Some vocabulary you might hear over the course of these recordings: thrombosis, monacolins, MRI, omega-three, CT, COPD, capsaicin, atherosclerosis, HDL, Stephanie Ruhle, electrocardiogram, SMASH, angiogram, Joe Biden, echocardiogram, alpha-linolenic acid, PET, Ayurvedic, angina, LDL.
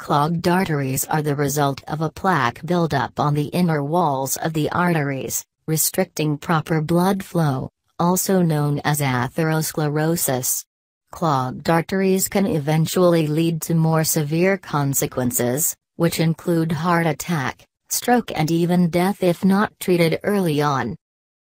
Clogged arteries are the result of a plaque buildup on the inner walls of the arteries, restricting proper blood flow, also known as atherosclerosis. Clogged arteries can eventually lead to more severe consequences, which include heart attack, stroke and even death if not treated early on.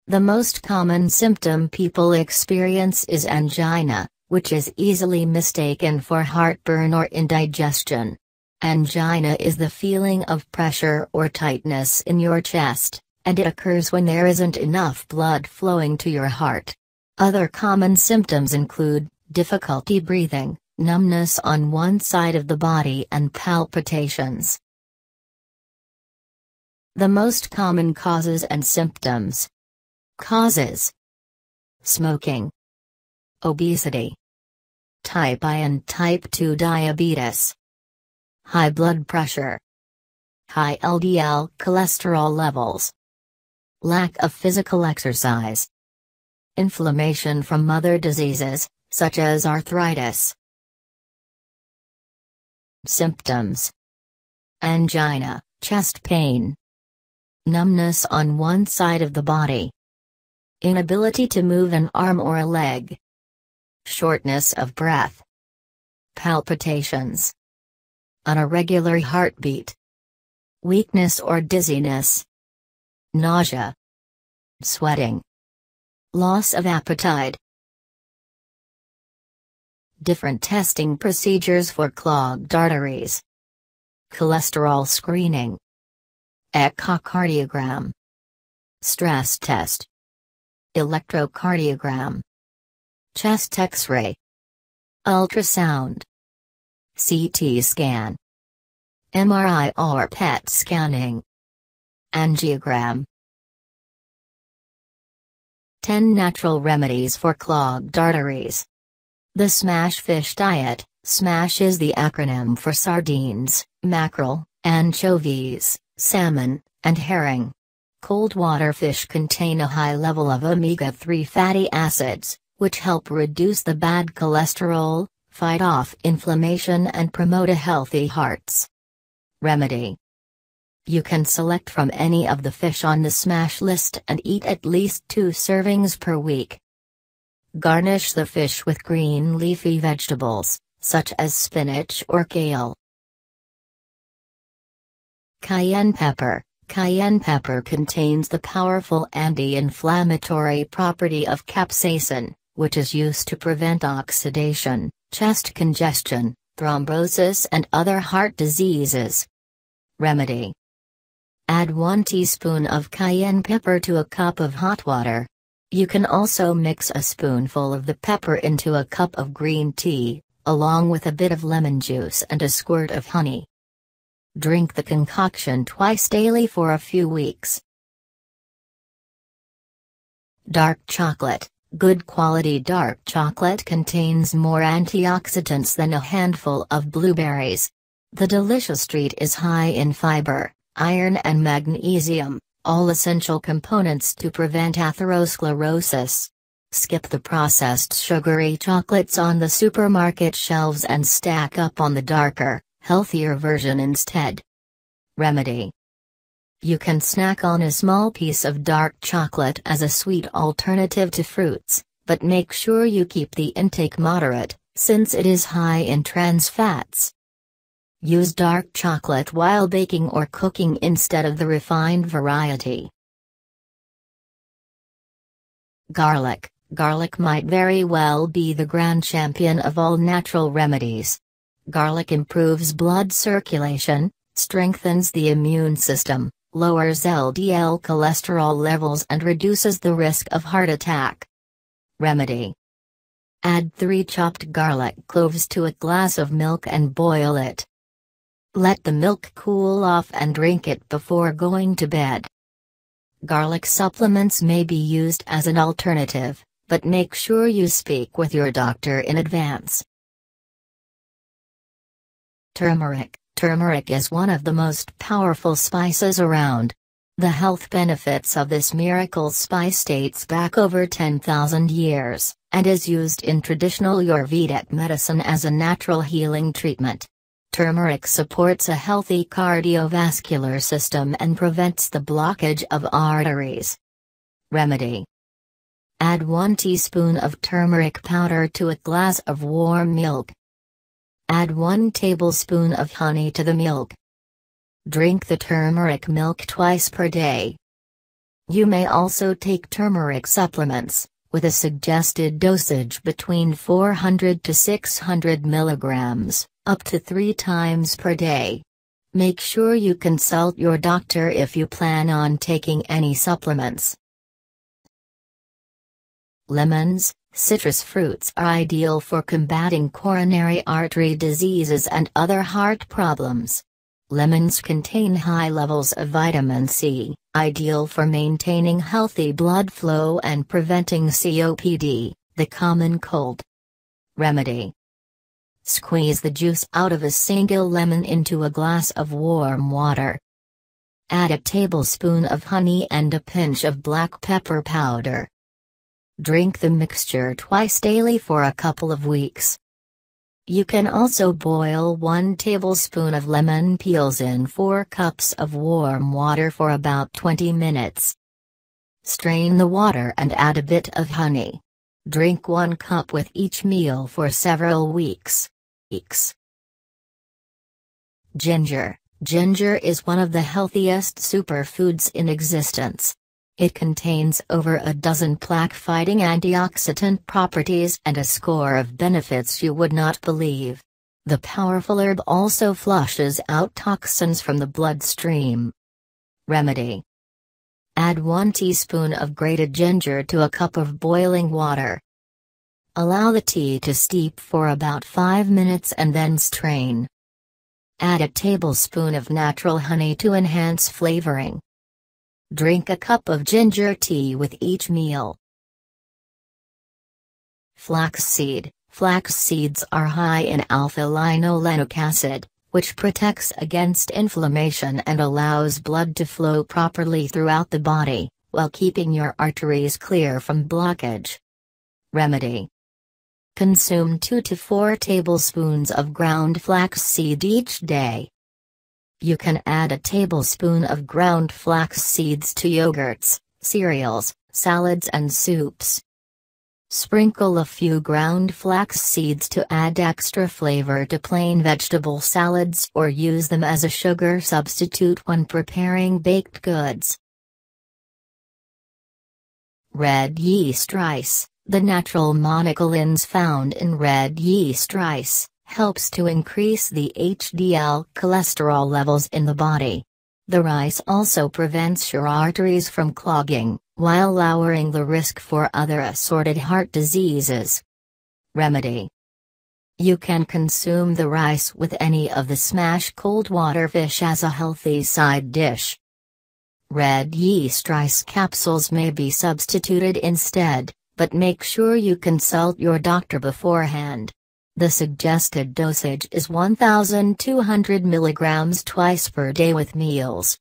The most common symptom people experience is angina, which is easily mistaken for heartburn or indigestion. Angina is the feeling of pressure or tightness in your chest, and it occurs when there isn't enough blood flowing to your heart. Other common symptoms include difficulty breathing, numbness on one side of the body, and palpitations. The most common causes and symptoms. Causes: smoking, obesity, type I and type 2 diabetes, high blood pressure, high LDL cholesterol levels, lack of physical exercise, inflammation from other diseases, such as arthritis. Symptoms: angina, chest pain, numbness on one side of the body, inability to move an arm or a leg, shortness of breath, palpitations, an irregular heartbeat, weakness or dizziness, nausea, sweating, loss of appetite. Different testing procedures for clogged arteries. Cholesterol screening, echocardiogram, stress test, electrocardiogram, chest X-ray, ultrasound, CT scan, MRI or PET scanning, angiogram. 10 natural remedies for clogged arteries. The SMASH fish diet. SMASH is the acronym for sardines, mackerel, anchovies, salmon, and herring. Cold water fish contain a high level of omega-3 fatty acids, which help reduce the bad cholesterol, fight off inflammation and promote a healthy heart. Remedy: you can select from any of the fish on the SMASH list and eat at least 2 servings per week. Garnish the fish with green leafy vegetables, such as spinach or kale. Cayenne pepper. Cayenne pepper contains the powerful anti-inflammatory property of capsaicin, which is used to prevent oxidation, chest congestion, thrombosis and other heart diseases. Remedy: add 1 teaspoon of cayenne pepper to a cup of hot water. You can also mix a spoonful of the pepper into a cup of green tea, along with a bit of lemon juice and a squirt of honey. Drink the concoction twice daily for a few weeks. Dark chocolate. Good quality dark chocolate contains more antioxidants than a handful of blueberries. The delicious treat is high in fiber, iron and magnesium, all essential components to prevent atherosclerosis. Skip the processed sugary chocolates on the supermarket shelves and stack up on the darker, healthier version instead. Remedy: you can snack on a small piece of dark chocolate as a sweet alternative to fruits, but make sure you keep the intake moderate, since it is high in trans fats. Use dark chocolate while baking or cooking instead of the refined variety. Garlic. Garlic might very well be the grand champion of all natural remedies. Garlic improves blood circulation, strengthens the immune system, lowers LDL cholesterol levels and reduces the risk of heart attack. Remedy: add 3 chopped garlic cloves to a glass of milk and boil it. Let the milk cool off and drink it before going to bed. Garlic supplements may be used as an alternative, but make sure you speak with your doctor in advance. Turmeric. Turmeric is one of the most powerful spices around. The health benefits of this miracle spice dates back over 10,000 years, and is used in traditional Ayurvedic medicine as a natural healing treatment. Turmeric supports a healthy cardiovascular system and prevents the blockage of arteries. Remedy. Add 1 teaspoon of turmeric powder to a glass of warm milk. Add 1 tablespoon of honey to the milk. Drink the turmeric milk twice per day. You may also take turmeric supplements, with a suggested dosage between 400 to 600 milligrams, up to 3 times per day. Make sure you consult your doctor if you plan on taking any supplements. Lemons, citrus fruits are ideal for combating coronary artery diseases and other heart problems. Lemons contain high levels of vitamin C, ideal for maintaining healthy blood flow and preventing COPD, the common cold. Remedy. Squeeze the juice out of a single lemon into a glass of warm water. Add a tablespoon of honey and a pinch of black pepper powder. Drink the mixture twice daily for a couple of weeks. You can also boil 1 tablespoon of lemon peels in 4 cups of warm water for about 20 minutes. Strain the water and add a bit of honey. Drink 1 cup with each meal for several weeks. Ginger. Ginger is one of the healthiest superfoods in existence. It contains over a dozen plaque-fighting antioxidant properties and a score of benefits you would not believe. The powerful herb also flushes out toxins from the bloodstream. Remedy. Add 1 teaspoon of grated ginger to a cup of boiling water. Allow the tea to steep for about 5 minutes and then strain. Add a tablespoon of natural honey to enhance flavoring. Drink a cup of ginger tea with each meal. Flaxseed. Flax seeds are high in alpha-linolenic acid, which protects against inflammation and allows blood to flow properly throughout the body, while keeping your arteries clear from blockage. Remedy. Consume 2 to 4 tablespoons of ground flaxseed each day. You can add a tablespoon of ground flax seeds to yogurts, cereals, salads and soups. Sprinkle a few ground flax seeds to add extra flavor to plain vegetable salads or use them as a sugar substitute when preparing baked goods. Red yeast rice, the natural monacolins found in red yeast rice, helps to increase the HDL cholesterol levels in the body. The rice also prevents your arteries from clogging, while lowering the risk for other assorted heart diseases. Remedy. You can consume the rice with any of the SMASH cold water fish as a healthy side dish. Red yeast rice capsules may be substituted instead, but make sure you consult your doctor beforehand. The suggested dosage is 1,200 milligrams twice per day with meals.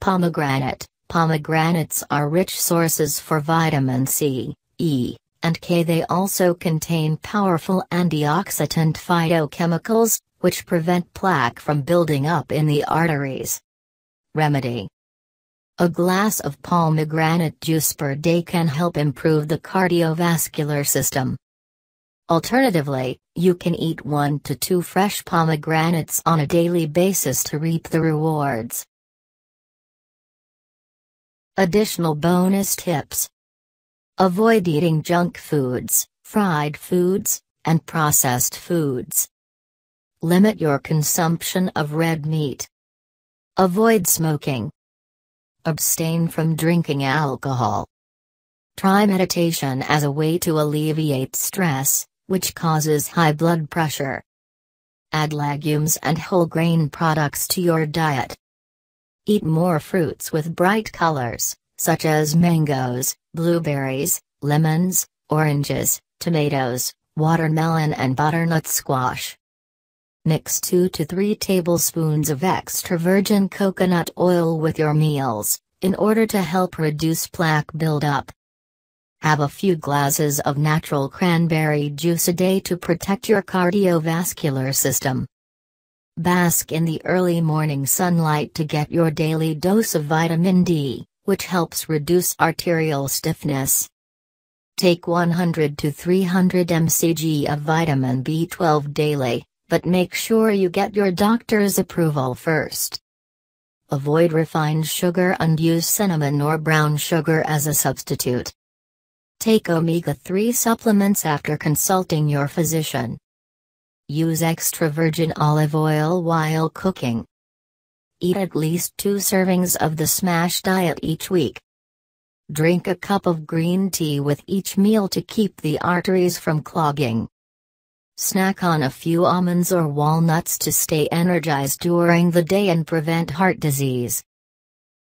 Pomegranate. Pomegranates are rich sources for vitamin C, E, and K. They also contain powerful antioxidant phytochemicals, which prevent plaque from building up in the arteries. Remedy. A glass of pomegranate juice per day can help improve the cardiovascular system. Alternatively, you can eat 1 to 2 fresh pomegranates on a daily basis to reap the rewards. Additional bonus tips. Avoid eating junk foods, fried foods, and processed foods. Limit your consumption of red meat. Avoid smoking. Abstain from drinking alcohol. Try meditation as a way to alleviate stress, which causes high blood pressure. Add legumes and whole grain products to your diet. Eat more fruits with bright colors, such as mangoes, blueberries, lemons, oranges, tomatoes, watermelon and butternut squash. Mix 2 to 3 tablespoons of extra virgin coconut oil with your meals, in order to help reduce plaque buildup. Have a few glasses of natural cranberry juice a day to protect your cardiovascular system. Bask in the early morning sunlight to get your daily dose of vitamin D, which helps reduce arterial stiffness. Take 100 to 300 mcg of vitamin B12 daily, but make sure you get your doctor's approval first. Avoid refined sugar and use cinnamon or brown sugar as a substitute. Take omega-3 supplements after consulting your physician. Use extra virgin olive oil while cooking. Eat at least 2 servings of the SMASH diet each week. Drink a cup of green tea with each meal to keep the arteries from clogging. Snack on a few almonds or walnuts to stay energized during the day and prevent heart disease.